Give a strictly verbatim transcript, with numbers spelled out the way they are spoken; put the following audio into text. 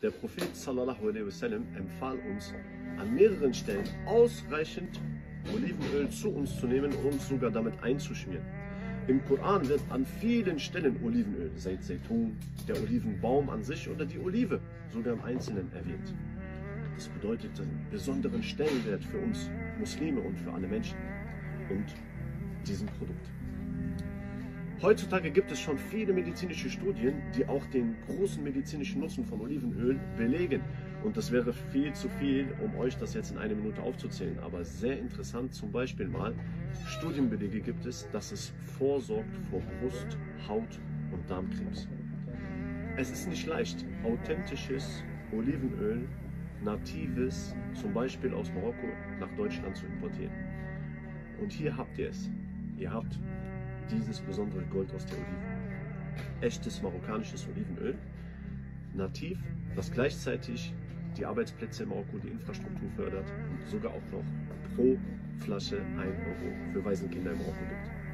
Der Prophet sallallahu alaihi wasallam empfahl uns, an mehreren Stellen ausreichend Olivenöl zu uns zu nehmen und sogar damit einzuschmieren. Im Koran wird an vielen Stellen Olivenöl, seit Seitun, der Olivenbaum an sich oder die Olive, sogar im Einzelnen erwähnt. Das bedeutet einen besonderen Stellenwert für uns Muslime und für alle Menschen und diesem Produkt. Heutzutage gibt es schon viele medizinische Studien, die auch den großen medizinischen Nutzen von Olivenöl belegen. Und das wäre viel zu viel, um euch das jetzt in einer Minute aufzuzählen. Aber sehr interessant, zum Beispiel mal, Studienbelege gibt es, dass es vorsorgt vor Brust-, Haut- und Darmkrebs. Es ist nicht leicht, authentisches Olivenöl, natives, zum Beispiel aus Marokko, nach Deutschland zu importieren. Und hier habt ihr es. Ihr habt dieses besondere Gold aus der Oliven. Echtes marokkanisches Olivenöl, nativ, was gleichzeitig die Arbeitsplätze in Marokko, die Infrastruktur fördert und sogar auch noch pro Flasche ein Euro für Waisenkinder in Marokko gibt.